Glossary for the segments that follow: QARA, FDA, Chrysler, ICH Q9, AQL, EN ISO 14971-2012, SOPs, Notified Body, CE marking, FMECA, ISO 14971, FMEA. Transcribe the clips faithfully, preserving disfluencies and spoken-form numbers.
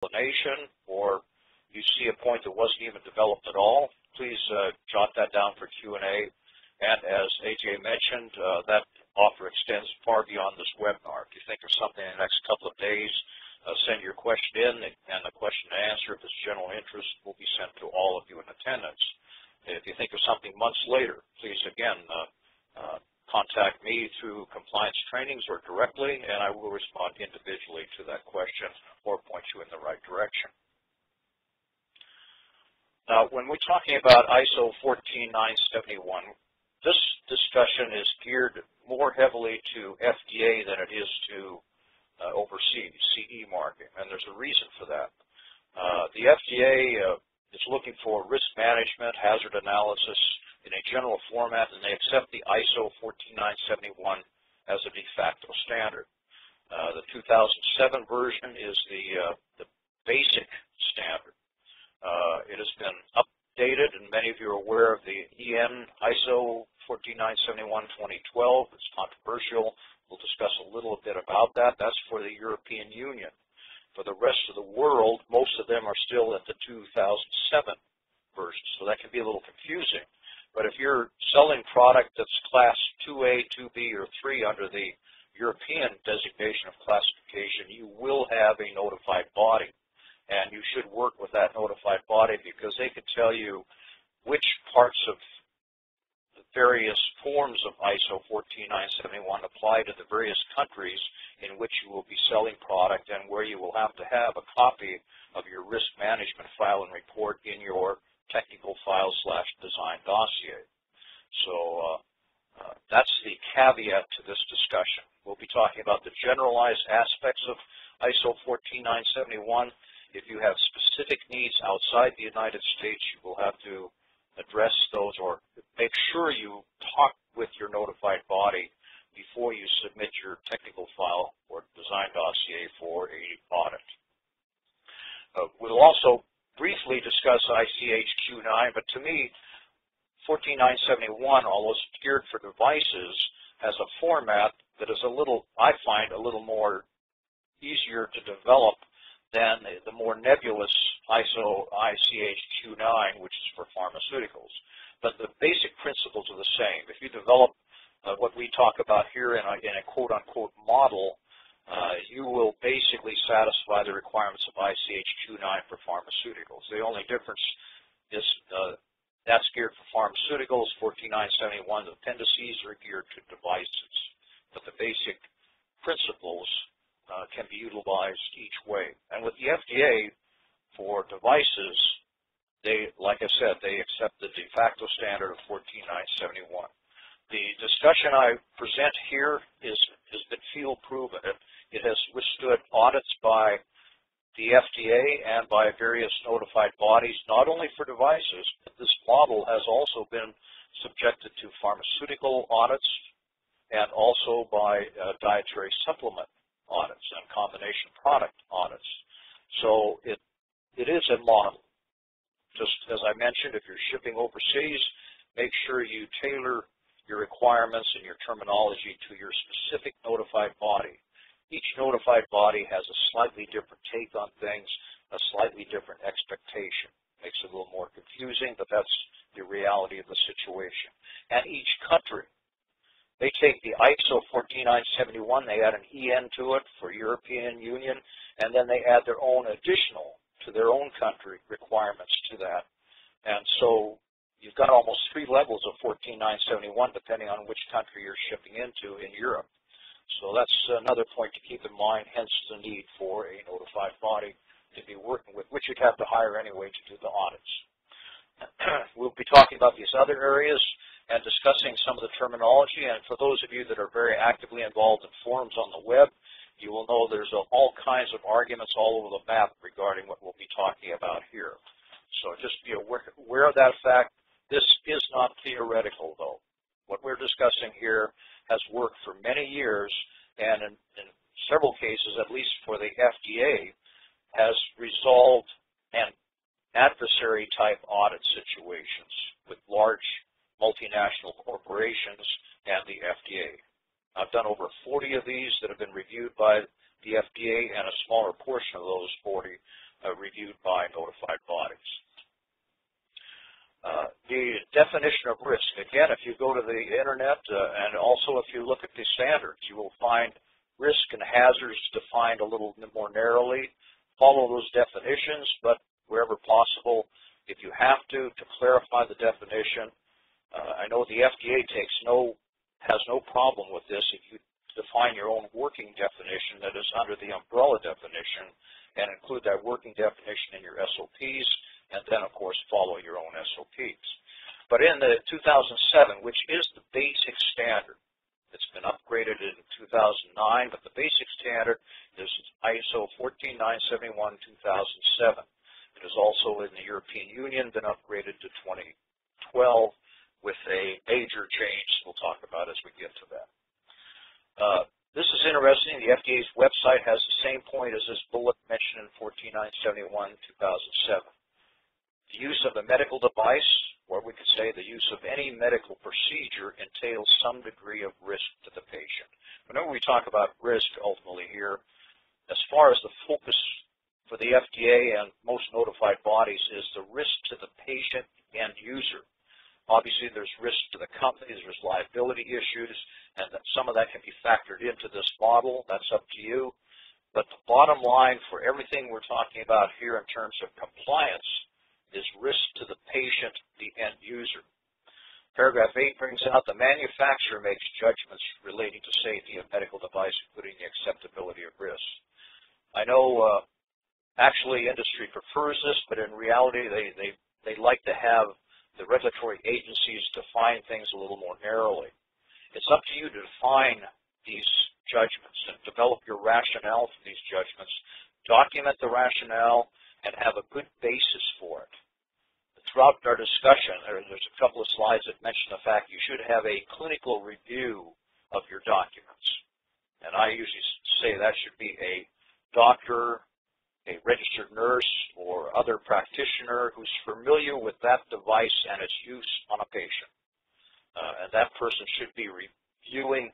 explanation, or you see a point that wasn't even developed at all, please uh, jot that down for Q and A. And as A J mentioned, uh, that offer extends far beyond this webinar. If you think of something in the next couple of days, uh, send your question in, and the question and answer, if it's general interest, will be sent to all of you in attendance. If you think of something months later, please again uh, uh, contact me through compliance trainings or directly, and I will respond individually to that question or point you in the right direction. Now, when we're talking about I S O fourteen nine seventy-one, this discussion is geared more heavily to F D A than it is to uh, overseas C E marking, and there's a reason for that. Uh, the F D A uh, is looking for risk management, hazard analysis in a general format, and they accept the I S O fourteen nine seventy-one as a de facto standard. Uh, the two thousand seven version is the, uh, the basic standard. Uh, it has been updated, and many of you are aware of the E N I S O fourteen nine seventy-one dash twenty twelve. It's controversial. We'll discuss a little bit about that. That's for the European Union. For the rest of the world, most of them are still at the two thousand seven version, so that can be a little confusing. But if you're selling product that's class two A, two B, or three under the European designation of classification, you will have a notified body. And you should work with that notified body, because they could tell you which parts of the various forms of I S O fourteen nine seventy-one apply to the various countries in which you will be selling product, and where you will have to have a copy of your risk management file and report in your technical file slash design dossier. So uh, uh, that's the caveat to this discussion. We'll be talking about the generalized aspects of I S O fourteen nine seventy-one. If you have specific needs outside the United States, you will have to address those, or make sure you talk with your notified body before you submit your technical file or design dossier for a audit. Uh, we'll also briefly discuss I C H Q nine, but to me, fourteen nine seventy-one, although geared for devices, has a format that is a little, I find, a little more easier to develop than the more nebulous I S O I C H Q nine, which is for pharmaceuticals. But the basic principles are the same. If you develop uh, what we talk about here in a, in a quote-unquote model, uh, you will basically satisfy the requirements of I C H Q nine for pharmaceuticals. The only difference is uh, that's geared for pharmaceuticals, fourteen nine seventy-one, the appendices are geared to devices. But the basic principles Uh, can be utilized each way. And with the F D A for devices, they, like I said, they accept the de facto standard of fourteen nine seventy-one. The discussion I present here is, has been field proven. It, it has withstood audits by the F D A and by various notified bodies, not only for devices, but this model has also been subjected to pharmaceutical audits, and also by uh, dietary supplement audits and combination product audits. So it, it is a model. Just as I mentioned, if you're shipping overseas, make sure you tailor your requirements and your terminology to your specific notified body. Each notified body has a slightly different take on things, a slightly different expectation. Makes it a little more confusing, but that's the reality of the situation. And each country, they take the I S O fourteen nine seventy-one, they add an E N to it for European Union, and then they add their own additional to their own country requirements to that. And so you've got almost three levels of fourteen nine seventy-one, depending on which country you're shipping into in Europe. So that's another point to keep in mind, hence the need for a notified body to be working with, which you'd have to hire anyway to do the audits. We'll be talking about these other areas and discussing some of the terminology, and for those of you that are very actively involved in forums on the web, you will know there's all kinds of arguments all over the map regarding what we'll be talking about here. So just be aware of that fact. This is not theoretical, though. What we're discussing here has worked for many years, and in, in several cases, at least for the F D A, has resolved an adversary-type audit situations with large multinational corporations and the F D A. I've done over forty of these that have been reviewed by the F D A, and a smaller portion of those forty notified bodies. Uh, the definition of risk, again, if you go to the internet uh, and also if you look at the standards, you will find risk and hazards defined a little more narrowly. Follow those definitions, but wherever possible, if you have to, to clarify the definition. Uh, I know the F D A takes no, has no problem with this if you define your own working definition that is under the umbrella definition and include that working definition in your S O Ps. And then, of course, follow your own S O Ps. But in the two thousand seven, which is the basic standard, it's been upgraded in two thousand nine, but the basic standard is I S O one four nine seven one dash two thousand seven. It has also, in the European Union, been upgraded to twenty twelve with a major change we'll talk about as we get to that. Uh, This is interesting. The F D A's website has the same point as this bullet mentioned in one four nine seven one dash two thousand seven. The use of a medical device, or we could say the use of any medical procedure, entails some degree of risk to the patient. Whenever we talk about risk ultimately here, as far as the focus for the F D A and most notified bodies is the risk to the patient and user. Obviously, there's risk to the companies, there's liability issues, and that some of that can be factored into this model. That's up to you. But the bottom line for everything we're talking about here in terms of compliance is risk to the patient, the end user. Paragraph eight brings out the manufacturer makes judgments relating to safety of medical device, including the acceptability of risk. I know uh, actually industry prefers this, but in reality, they, they, they like to have the regulatory agencies define things a little more narrowly. It's up to you to define these judgments and develop your rationale for these judgments, document the rationale, and have a good basis for it. Throughout our discussion, there's a couple of slides that mention the fact you should have a clinical review of your documents. And I usually say that should be a doctor, a registered nurse, or other practitioner who's familiar with that device and its use on a patient. Uh, and that person should be reviewing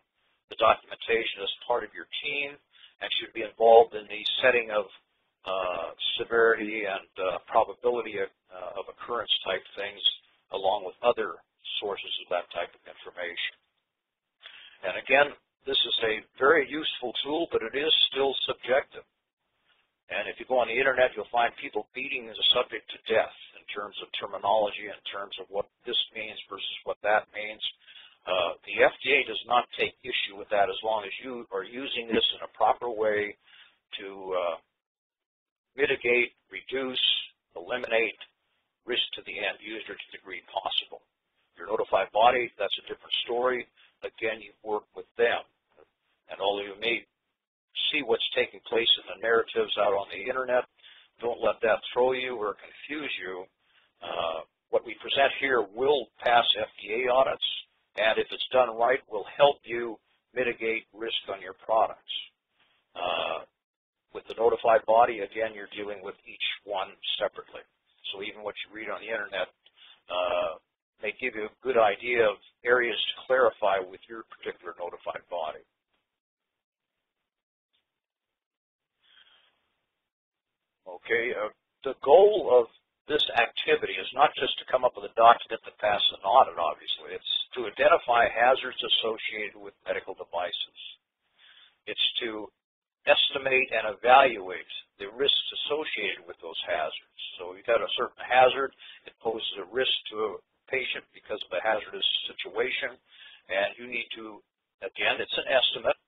the documentation as part of your team and should be involved in the setting of Uh, severity and uh, probability of, uh, of occurrence type things, along with other sources of that type of information. And again, this is a very useful tool, but it is still subjective. And if you go on the internet, you'll find people beating the subject to death in terms of terminology, in terms of what this means versus what that means. Uh, the F D A does not take issue with that as long as you are using this in a proper way to uh, mitigate, reduce, eliminate risk to the end user to the degree possible. Your notified body, that's a different story. Again, you work with them. And although you may see what's taking place in the narratives out on the internet, don't let that throw you or confuse you. Uh, what we present here will pass F D A audits, and if it's done right, will help you mitigate risk on your products. Uh, With the notified body, again, you're dealing with each one separately. So even what you read on the internet uh, may give you a good idea of areas to clarify with your particular notified body. Okay, uh, the goal of this activity is not just to come up with a document that passes an audit, obviously. It's to identify hazards associated with medical devices. It's to estimate and evaluate the risks associated with those hazards. So you've got a certain hazard, it poses a risk to a patient because of a hazardous situation, and you need to, again, it's an estimate.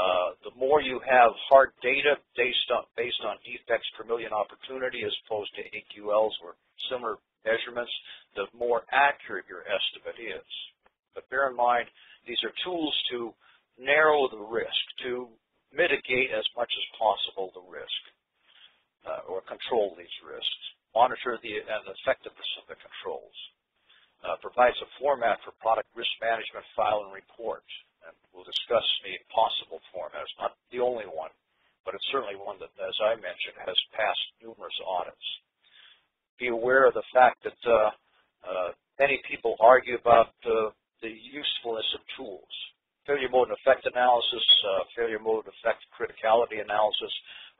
Uh, the more you have hard data based on, based on defects per million opportunity as opposed to A Q Ls or similar measurements, the more accurate your estimate is. But bear in mind, these are tools to narrow the risk, to mitigate as much as possible the risk, uh, or control these risks, monitor the, and the effectiveness of the controls, uh, provides a format for product risk management file and report. And we'll discuss the possible format. It's not the only one, but it's certainly one that, as I mentioned, has passed numerous audits. Be aware of the fact that uh, uh, many people argue about uh, the usefulness of tools. failure mode and effect analysis, uh, failure mode and effect criticality analysis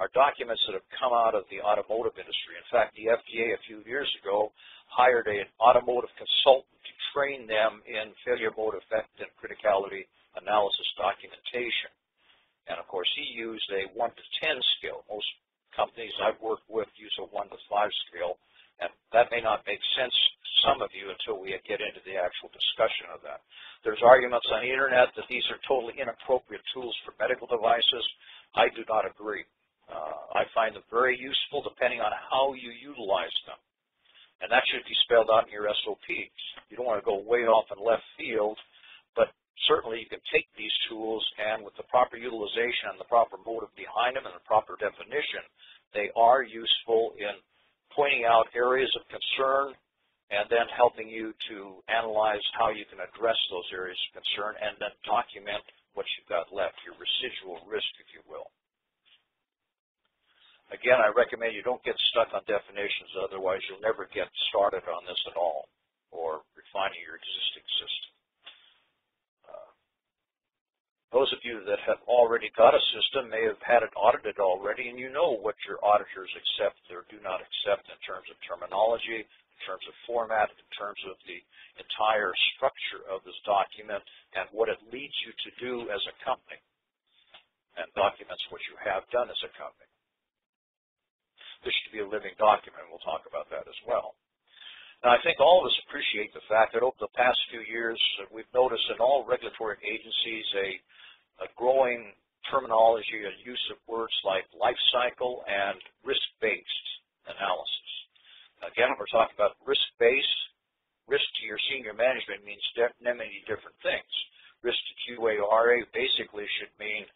are documents that have come out of the automotive industry. In fact, the F D A a few years ago hired an automotive consultant to train them in failure mode effect and criticality analysis documentation. And of course, he used a one to ten scale. Most companies I've worked with use a one to five scale, and that may not make sense to some of you until we get into the actual discussion of that. There's arguments on the internet that these are totally inappropriate tools for medical devices. I do not agree. Uh, I find them very useful depending on how you utilize them, and that should be spelled out in your S O Ps. You don't want to go way off in left field, but certainly you can take these tools, and with the proper utilization and the proper motive behind them and the proper definition, they are useful in pointing out areas of concern and then helping you to analyze how you can address those areas of concern and then document what you've got left, your residual risk, if you will. Again, I recommend you don't get stuck on definitions, otherwise you'll never get started on this at all or refining your existing system. Those of you that have already got a system may have had it audited already, and you know what your auditors accept or do not accept in terms of terminology, in terms of format, in terms of the entire structure of this document and what it leads you to do as a company, and documents what you have done as a company. This should be a living document. We'll talk about that as well. Now, I think all of us appreciate the fact that over the past few years, we've noticed in all regulatory agencies a, a growing terminology and use of words like life cycle and risk-based analysis. Again, when we're talking about risk-based, risk to your senior management means many different things. Risk to Q A R A basically should mean